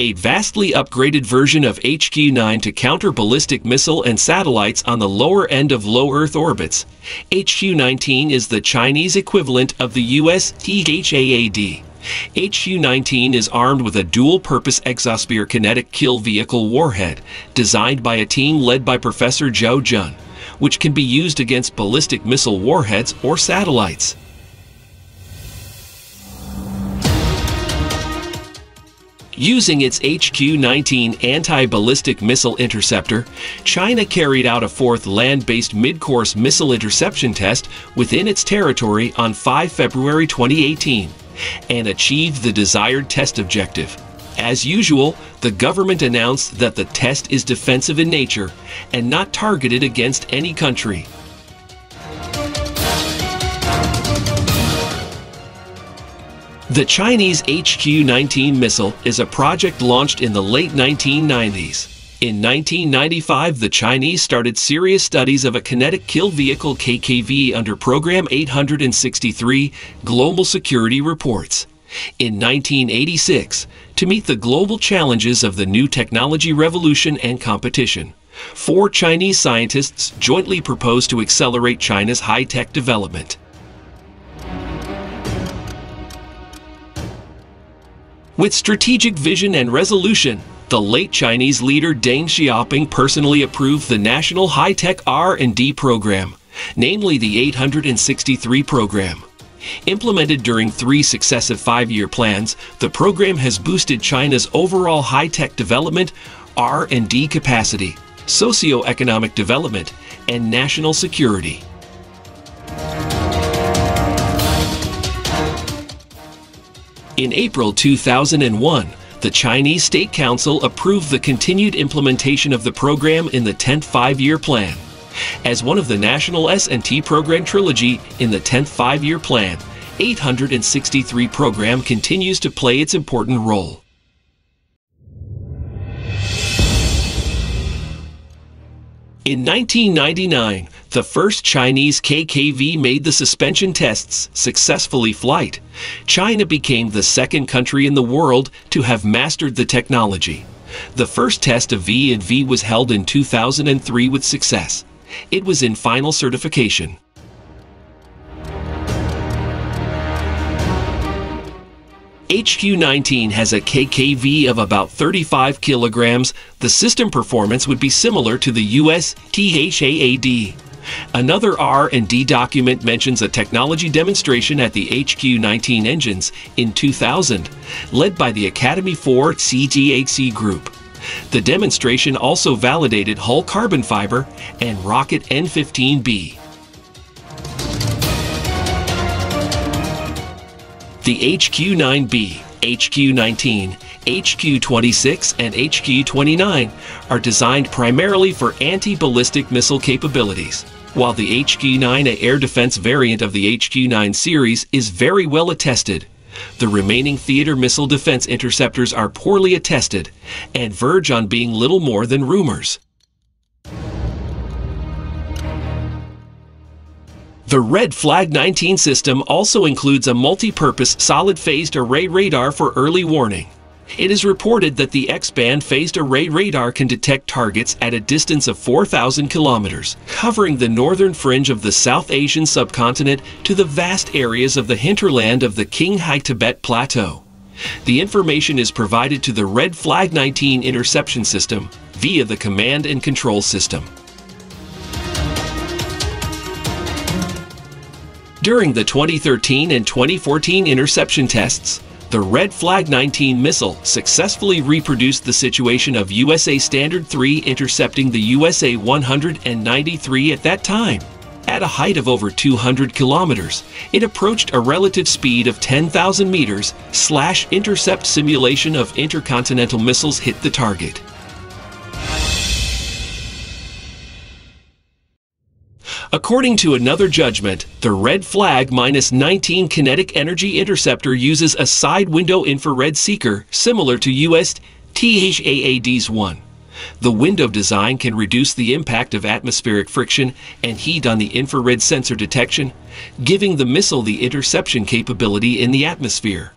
a vastly upgraded version of HQ-9 to counter ballistic missile and satellites on the lower end of low Earth orbits. HQ-19 is the Chinese equivalent of the US THAAD. HQ-19 is armed with a dual-purpose exosphere kinetic kill vehicle warhead, designed by a team led by Professor Zhou Jun, which can be used against ballistic missile warheads or satellites. Using its HQ-19 anti-ballistic missile interceptor, China carried out a fourth land-based mid-course missile interception test within its territory on 5 February 2018 and achieved the desired test objective. As usual, the government announced that the test is defensive in nature and not targeted against any country. The Chinese HQ-19 missile is a project launched in the late 1990s. In 1995, the Chinese started serious studies of a kinetic kill vehicle KKV under Program 863 Global Security Reports. In 1986, to meet the global challenges of the new technology revolution and competition, 4 Chinese scientists jointly proposed to accelerate China's high-tech development. With strategic vision and resolution, the late Chinese leader Deng Xiaoping personally approved the National High-Tech R&D Program, namely the 863 Program. Implemented during 3 successive 5-year plans, the program has boosted China's overall high-tech development, R&D capacity, socio-economic development, and national security. In April 2001, the Chinese State Council approved the continued implementation of the program in the 10th 5-year plan. As one of the National S&T Program Trilogy in the 10th 5-year plan, 863 Program continues to play its important role. In 1999, the first Chinese KKV made the suspension tests successfully flight. China became the second country in the world to have mastered the technology. The first test of V&V was held in 2003 with success. It was in final certification. HQ-19 has a KKV of about 35 kilograms. The system performance would be similar to the US THAAD. Another R&D document mentions a technology demonstration at the HQ-19 engines in 2000, led by the Academy 4 CGHC Group. The demonstration also validated hull carbon fiber and rocket N-15B. The HQ-9B, HQ-19, HQ-26, and HQ-29 are designed primarily for anti-ballistic missile capabilities, while the HQ-9A air defense variant of the HQ-9 series is very well attested. The remaining theater missile defense interceptors are poorly attested and verge on being little more than rumors. The Red Flag 19 system also includes a multi-purpose solid-phased array radar for early warning. It is reported that the X-band phased array radar can detect targets at a distance of 4,000 kilometers, covering the northern fringe of the South Asian subcontinent to the vast areas of the hinterland of the Qinghai Tibet Plateau. The information is provided to the Red Flag 19 interception system via the command and control system. During the 2013 and 2014 interception tests, the Red Flag 19 missile successfully reproduced the situation of USA Standard 3 intercepting the USA 193 at that time. At a height of over 200 kilometers, it approached a relative speed of 10,000 meters / intercept simulation of intercontinental missiles hit the target. According to another judgment, the Red Flag 19 kinetic energy interceptor uses a side window infrared seeker similar to US THAAD's one. The window design can reduce the impact of atmospheric friction and heat on the infrared sensor detection, giving the missile the interception capability in the atmosphere.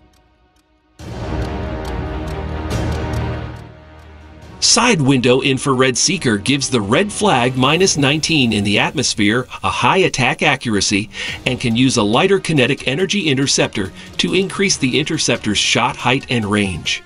Side window infrared seeker gives the red flag -19 in the atmosphere a high attack accuracy and can use a lighter kinetic energy interceptor to increase the interceptor's shot height and range.